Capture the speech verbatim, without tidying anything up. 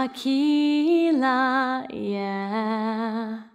Ahila, yeah.